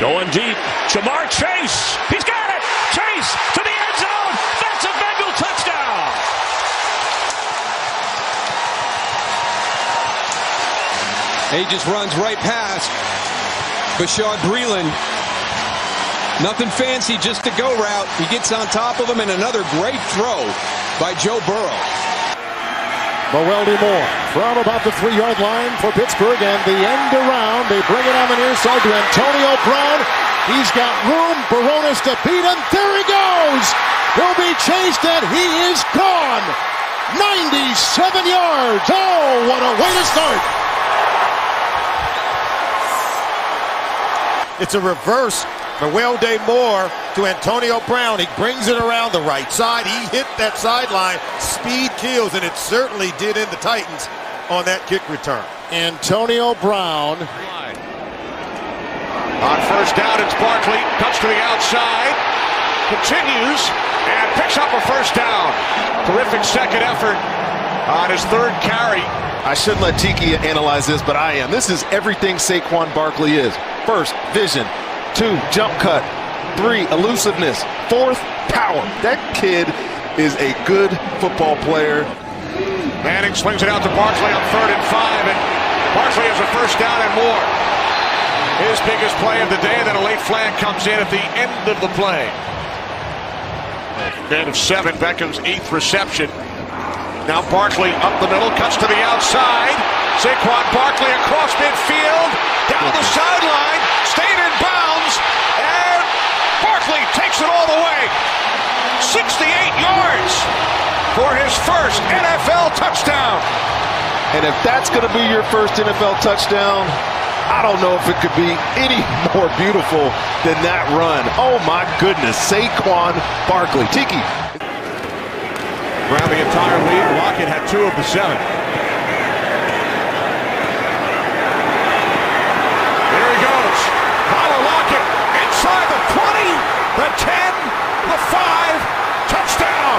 Going deep. Jamar Chase. He's got it. Chase to the end zone. That's a Bengal touchdown. He just runs right past Bashaud Breeland. Nothing fancy, just the go route. He gets on top of him, and another great throw by Joe Burrow. Mewelde Moore from about the 3-yard line for Pittsburgh, and the end around. They bring it on the near side to Antonio Brown. He's got room. Baronis to beat him. There he goes. He'll be chased, and he is gone. 97 yards. Oh, what a way to start. It's a reverse Mewelde Moore to Antonio Brown. He brings it around the right side. He hit that sideline. Speed kills, and it certainly did in the Titans on that kick return. Antonio Brown. On first down, it's Barkley. Cuts to the outside. Continues and picks up a first down. Terrific second effort on his third carry. I shouldn't let Tiki analyze this, but I am. This is everything Saquon Barkley is. First, vision. Two, jump cut. Three, elusiveness. Fourth, power. That kid is a good football player. Manning swings it out to Barkley on 3rd and 5, and Barkley has a first down and more. His biggest play of the day, and then a late flag comes in at the end of the play. End of 7, Beckham's 8th reception. Now Barkley up the middle, cuts to the outside. Saquon Barkley across midfield, down the sideline, stayed in bounds, and Barkley takes it all the way. 68 yards for his first NFL touchdown. And if that's going to be your first NFL touchdown, I don't know if it could be any more beautiful than that run. Oh my goodness, Saquon Barkley. Tiki. Around the entire league, Lockett had 2 of the 7. The 10, the 5, touchdown!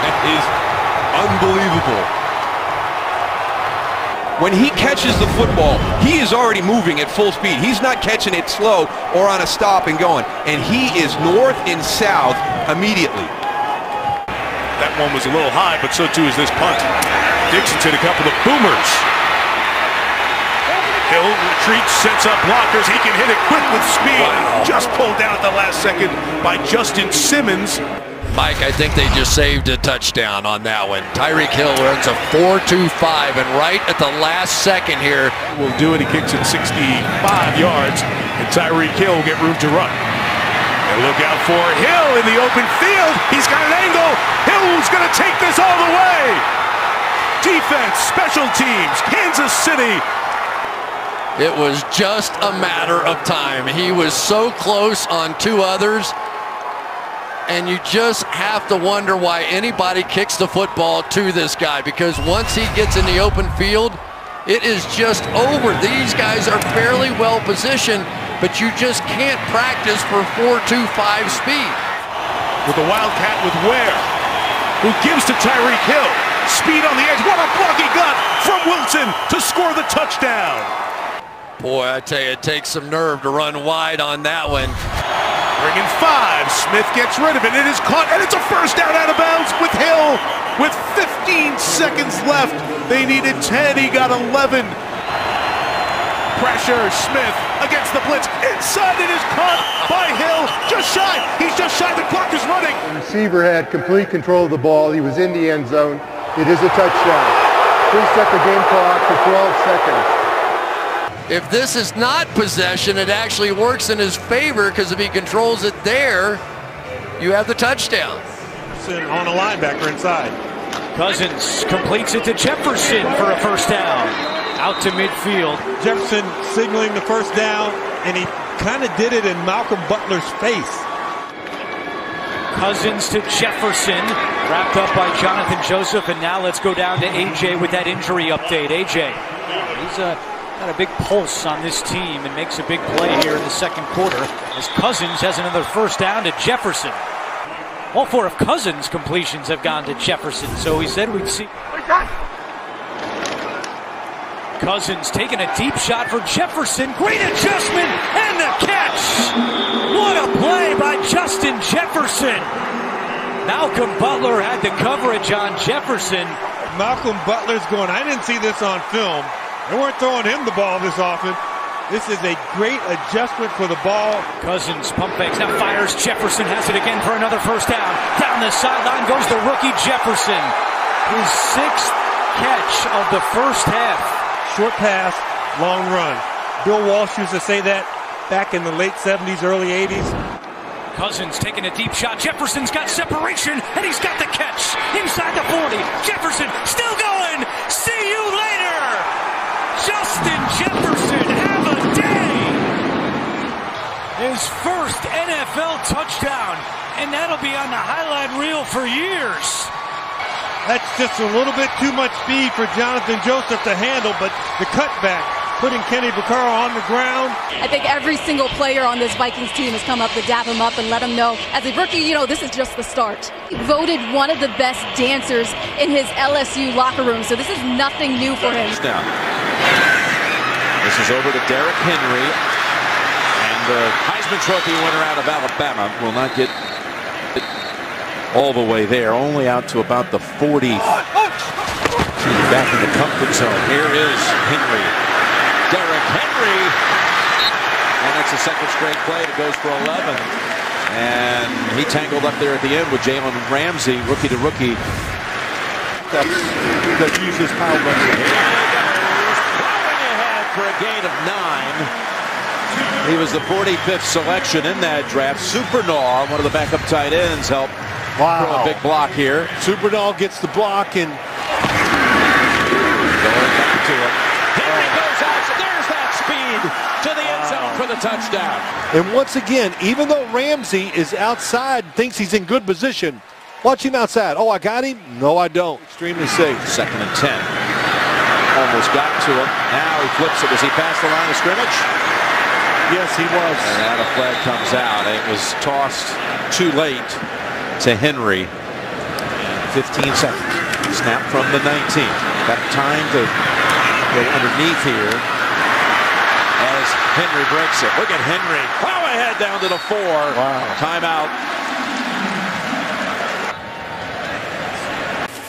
That is unbelievable. When he catches the football, he is already moving at full speed. He's not catching it slow or on a stop and going. And he is north and south immediately. That one was a little high, but so too is this punt. Dixon's hit a couple of boomers. Hill retreats, sets up blockers. He can hit it quick with speed. Wow. Just pulled down at the last second by Justin Simmons. Mike, I think they just saved a touchdown on that one. Tyreek Hill runs a 4-2-5, and right at the last second here. Will do it. He kicks it 65 yards, and Tyreek Hill will get room to run. And look out for Hill in the open field. He's got an angle. Hill's going to take this all the way. Defense, special teams, Kansas City. It was just a matter of time. He was so close on 2 others, and you just have to wonder why anybody kicks the football to this guy, because once he gets in the open field, it is just over. These guys are fairly well positioned, but you just can't practice for 4.25 speed. With the Wildcat with Ware, who gives to Tyreek Hill. Speed on the edge. What a block he got from Wilson to score the touchdown. Boy, I tell you, it takes some nerve to run wide on that one. Bringing 5, Smith gets rid of it. It is caught, and it's a first down out of bounds with Hill. With 15 seconds left, they needed 10. He got 11. Pressure, Smith against the blitz. Inside, it is caught by Hill. Just shy. He's just shy. The clock is running. The receiver had complete control of the ball. He was in the end zone. It is a touchdown. Reset the game clock to 12 seconds. If this is not possession, it actually works in his favor, because if he controls it there, you have the touchdown. On a linebacker inside. Cousins completes it to Jefferson for a first down. Out to midfield. Jefferson signaling the first down, and he kind of did it in Malcolm Butler's face. Cousins to Jefferson, wrapped up by Jonathan Joseph, and now let's go down to A.J. with that injury update. A.J., he's got a big pulse on this team and makes a big play here in the second quarter as Cousins has another first down to Jefferson. All 4 of Cousins' completions have gone to Jefferson, so he said we'd see. Cousins taking a deep shot for Jefferson. Great adjustment and the catch! Jefferson. Malcolm Butler had the coverage on Jefferson. Malcolm Butler's going, I didn't see this on film. They weren't throwing him the ball this often. This is a great adjustment for the ball. Cousins pump fakes, now fires. Jefferson has it again for another first down. Down the sideline goes the rookie Jefferson. His sixth catch of the first half. Short pass, long run. Bill Walsh used to say that back in the late 70s, early 80s. Cousins taking a deep shot. Jefferson's got separation, and he's got the catch. Inside the 40. Jefferson still going. See you later. Justin Jefferson, have a day. His first NFL touchdown, and that'll be on the highlight reel for years. That's just a little bit too much speed for Jonathan Joseph to handle, but the cutback, putting Kenny Vaccaro on the ground. I think every single player on this Vikings team has come up to dap him up and let him know, as a rookie, you know, this is just the start. He voted one of the best dancers in his LSU locker room, so this is nothing new for him. This is over to Derrick Henry, and the Heisman Trophy winner out of Alabama will not get all the way there, only out to about the 40. Back in the comfort zone. Here is Henry. Derrick Henry. And it's a second straight play. It goes for 11. And he tangled up there at the end with Jalen Ramsey, rookie to rookie. That uses power. Plowing ahead for a gain of 9. He was the 45th selection in that draft. Supernaw, one of the backup tight ends, helped. Wow. A big block here. Supernaw gets the block and going back to it. Henry goes out. There's that speed to the end zone for the touchdown. And once again, even though Ramsey is outside, thinks he's in good position, watch him outside. Oh, I got him? No, I don't. Extremely safe. Second and 10. Almost got to him. Now he flips it. Does he pass the line of scrimmage? Yes, he was. And now the flag comes out. It was tossed too late to Henry. 15 seconds. Snap from the 19. Got time to go underneath here as Henry breaks it. Look at Henry. Plow ahead down to the 4. Wow. Timeout.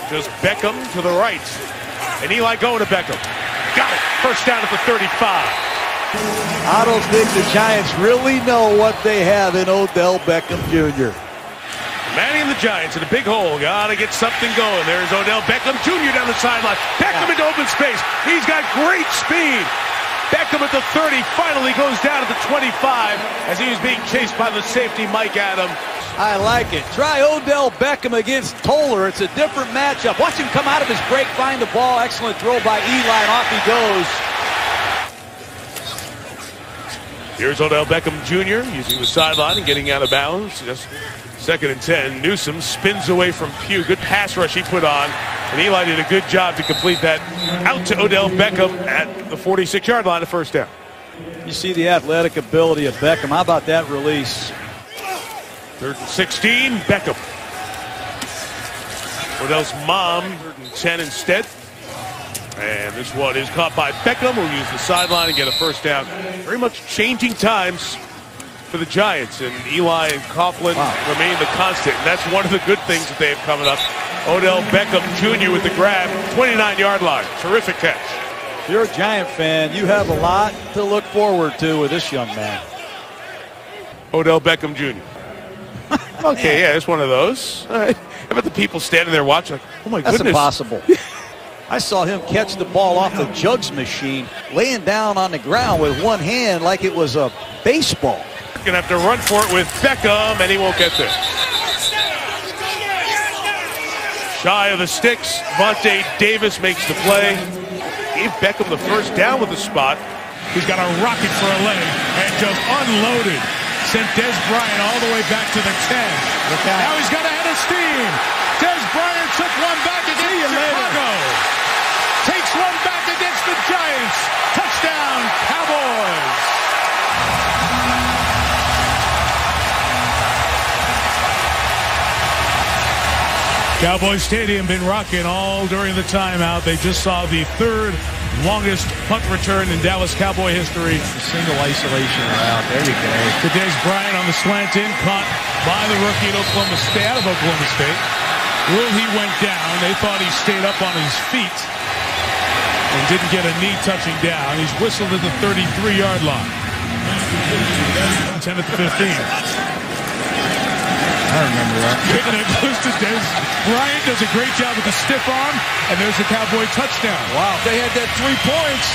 Just Beckham to the right. And Eli going to Beckham. Got it. First down at the 35. I don't think the Giants really know what they have in Odell Beckham Jr. Manning the Giants in a big hole. Gotta get something going. There's Odell Beckham Jr. down the sideline. Beckham into open space. He's got great speed. Beckham at the 30 finally goes down to the 25 as he was being chased by the safety Mike Adams. I like it. Try Odell Beckham against Toler. It's a different matchup. Watch him come out of his break, find the ball. Excellent throw by Eli, and off he goes. Here's Odell Beckham Jr. using the sideline and getting out of bounds. Just second and 10. Newsom spins away from Pugh. Good pass rush he put on. And Eli did a good job to complete that out to Odell Beckham at the 46-yard line, a first down. You see the athletic ability of Beckham. How about that release? Third and 16, Beckham. Odell's mom, third and 10 instead. And this one is caught by Beckham, who'll use the sideline and get a first down. Very much changing times for the Giants, and Eli and Coughlin remain the constant. And that's one of the good things that they have coming up. Odell Beckham Jr. with the grab, 29-yard line. Terrific catch. If you're a Giant fan, you have a lot to look forward to with this young man. Odell Beckham Jr. Okay, yeah, it's one of those. All right. How about the people standing there watching? Like, oh, my goodness. That's impossible. I saw him catch the ball off the jugs machine, laying down on the ground with one hand like it was a baseball. Going to have to run for it with Beckham, and he won't get there. Shy of the sticks, Vontae Davis makes the play. Gave Beckham the first down with the spot. He's got a rocket for a leg, and just unloaded. Sent Dez Bryant all the way back to the 10. Now he's got a head of steam. Dez Bryant took one back against Chicago. Takes one back against the Giants. Touchdown, Cowboys. Cowboy Stadium been rocking all during the timeout. They just saw the third longest punt return in Dallas Cowboy history. Single isolation route. There you go. Dez Bryant on the slant in, caught by the rookie at Oklahoma State, out of Oklahoma State. Will he went down. They thought he stayed up on his feet and didn't get a knee touching down. He's whistled at the 33-yard line. 10 at the 15. I remember that. Bryant does a great job with the stiff arm, and there's a Cowboy touchdown. Wow, they had that 3 points.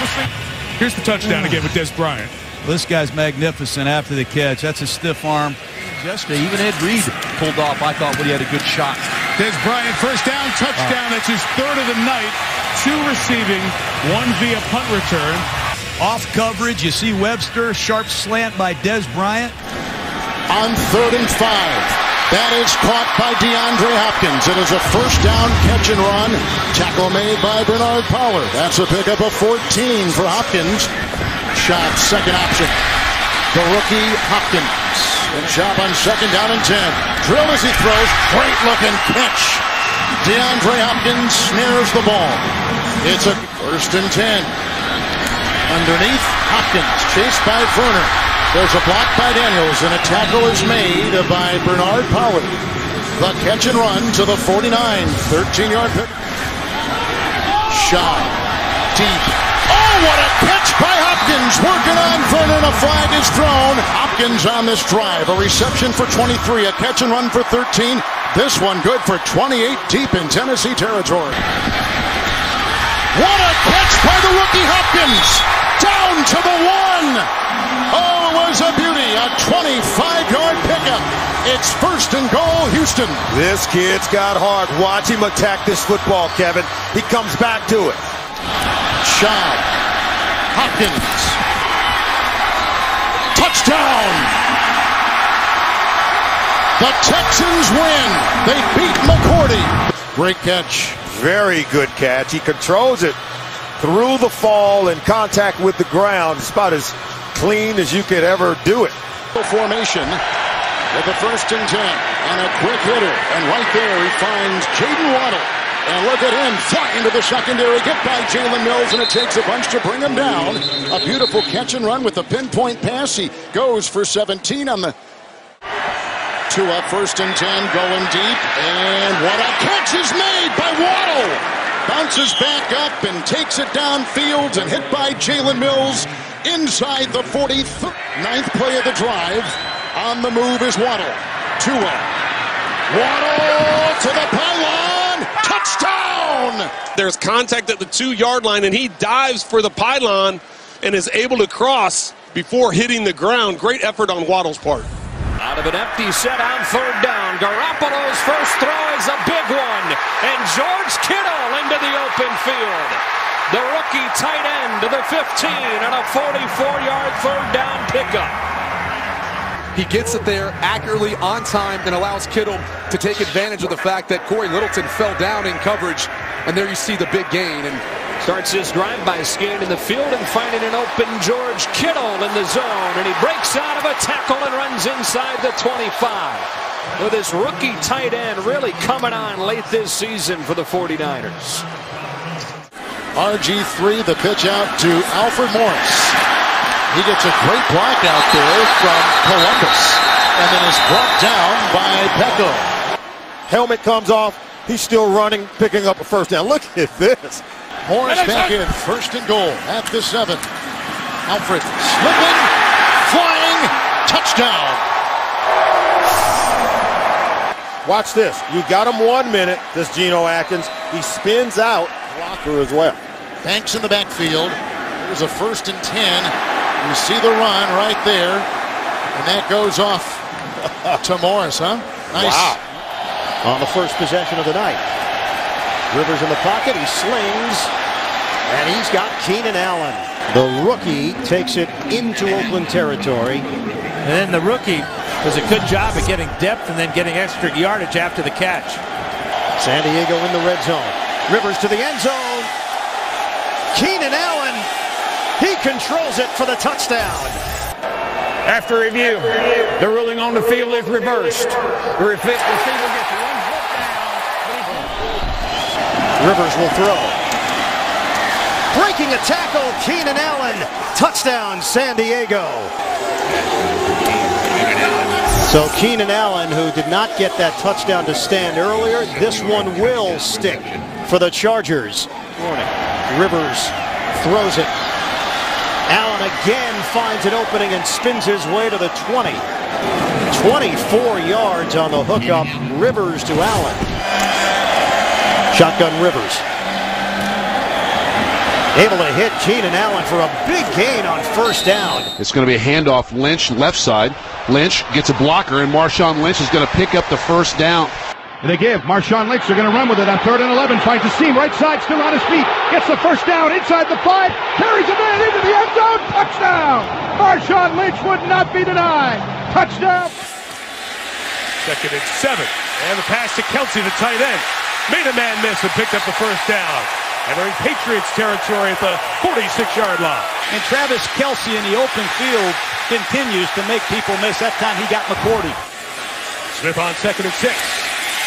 Here's the touchdown again with Dez Bryant. This guy's magnificent after the catch. That's a stiff arm. Yesterday, even Ed Reed pulled off, I thought, when he had a good shot. Dez Bryant, first down, touchdown. That's his third of the night. 2 receiving, 1 via punt return. Off coverage, you see Webster, sharp slant by Dez Bryant. On 3rd and 5. That is caught by DeAndre Hopkins. It is a first down catch and run. Tackle made by Bernard Pollard. That's a pickup of 14 for Hopkins. Shot second option. The rookie Hopkins. And shot on 2nd down and 10. Drill as he throws. Great looking pitch. DeAndre Hopkins snares the ball. It's a 1st and 10. Underneath Hopkins. Chased by Werner. There's a block by Daniels, and a tackle is made by Bernard Pollard. The catch and run to the 49, 13-yard pick. Shot deep. Oh, what a catch by Hopkins! Working on Vernon, a flag is thrown. Hopkins on this drive, a reception for 23, a catch and run for 13. This one good for 28 deep in Tennessee territory. What a catch by the rookie Hopkins! Down to the 1! Oh, it was a beauty, a 25-yard pickup. It's 1st and goal, Houston. This kid's got heart. Watch him attack this football, Kevin. He comes back to it. Shot. Hopkins. Touchdown. The Texans win. They beat McCourty. Great catch. Very good catch. He controls it through the fall and contact with the ground. It's about as clean as you could ever do it. Formation with the 1st and 10 and a quick hitter, and right there he finds Jaden Waddle, and look at him fly into the secondary, get by Jalen Mills, and it takes a bunch to bring him down. A beautiful catch and run with a pinpoint pass. He goes for 17 on the 2 up. 1st and 10, going deep, and what a catch is made by Waddle. Bounces back up and takes it downfield and hit by Jalen Mills. Inside the 49th play of the drive. On the move is Waddle. 2 up. Waddle to the pylon. Touchdown! There's contact at the 2-yard line, and he dives for the pylon and is able to cross before hitting the ground. Great effort on Waddle's part. Out of an empty set on 3rd down. Garoppolo's first throw is a big one. And George Kittle into the open field. The rookie tight end to the 15 and a 44-yard 3rd down pickup. He gets it there accurately on time and allows Kittle to take advantage of the fact that Corey Littleton fell down in coverage. And there you see the big gain. And starts his drive by scanning the field and finding an open George Kittle in the zone. And he breaks out of a tackle and runs inside the 25. With this rookie tight end really coming on late this season for the 49ers. RG3, the pitch out to Alfred Morris. He gets a great block out there from Columbus, and then is brought down by Pecco. Helmet comes off. He's still running, picking up a 1st down. Look at this. Morris back in, 1st and goal at the 7. Alfred slipping, flying, touchdown. Watch this. You got him 1 minute, this Geno Atkins. He spins out. Blocker as well. Banks in the backfield. There's a 1st and 10. You see the run right there, and that goes off to Morris, huh? Nice. Wow. On the first possession of the night. Rivers in the pocket. He slings, and he's got Keenan Allen. The rookie takes it into Oakland territory, and then the rookie does a good job of getting depth and then getting extra yardage after the catch. San Diego in the red zone. Rivers to the end zone. Keenan Allen, he controls it for the touchdown. After review, the ruling on the field is reversed. The receiver gets 1 foot down. Rivers will throw. Breaking a tackle, Keenan Allen. Touchdown, San Diego. So Keenan Allen, who did not get that touchdown to stand earlier, this one will stick for the Chargers. Rivers throws it. Allen again finds an opening and spins his way to the 20. 24 yards on the hookup. Rivers to Allen. Shotgun Rivers. Able to hit Keenan Allen for a big gain on first down. It's going to be a handoff. Lynch, left side. Lynch gets a blocker, and Marshawn Lynch is going to pick up the first down. And they give Marshawn Lynch. They're going to run with it on third and 11. Finds the seam. Right side, still on his feet. Gets the first down inside the 5. Carries a man into the end zone. Touchdown! Marshawn Lynch would not be denied. Touchdown! Second and 7. And the pass to Kelce, the tight end. Made a man miss and picked up the first down. And we're in Patriots territory at the 46-yard line. And Travis Kelce in the open field continues to make people miss. That time he got McCourty. Smith on second and 6.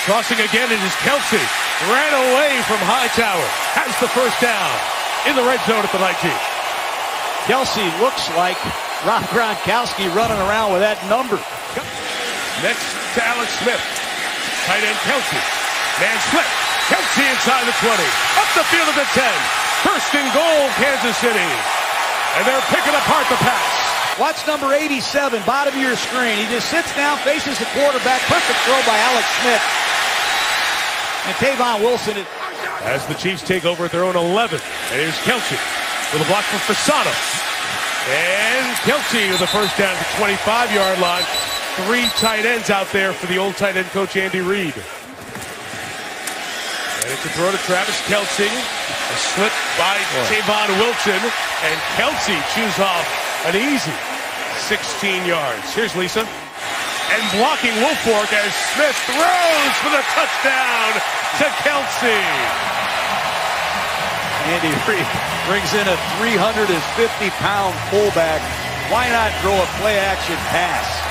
Crossing again, it is Kelce. Ran away from Hightower. Has the first down in the red zone at the 19. Kelce looks like Rob Gronkowski running around with that number. Next to Alex Smith. Tight end Kelce. Man slipped. Kelce inside the 20, up the field at the 10. First and goal, Kansas City. And they're picking apart the pass. Watch number 87, bottom of your screen. He just sits down, faces the quarterback. Perfect throw by Alex Smith. And Tavon Wilson. As the Chiefs take over at their own 11. And here's Kelce with a block from Fasano. And Kelce with the first down at the 25-yard line. 3 tight ends out there for the old tight end coach, Andy Reid. And it's a throw to Travis Kelce, a slip by Tavon Wilson, and Kelce chews off an easy 16 yards. Here's Lisa. And blocking Woolfork as Smith throws for the touchdown to Kelce. Andy Reid brings in a 350-pound fullback. Why not throw a play-action pass?